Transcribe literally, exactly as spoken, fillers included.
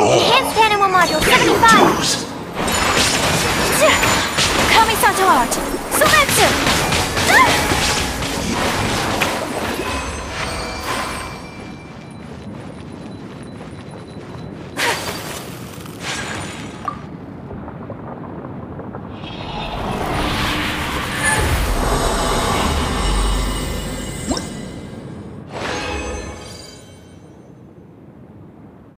Enhanced Animal Module seventy-five! Kamisato Art!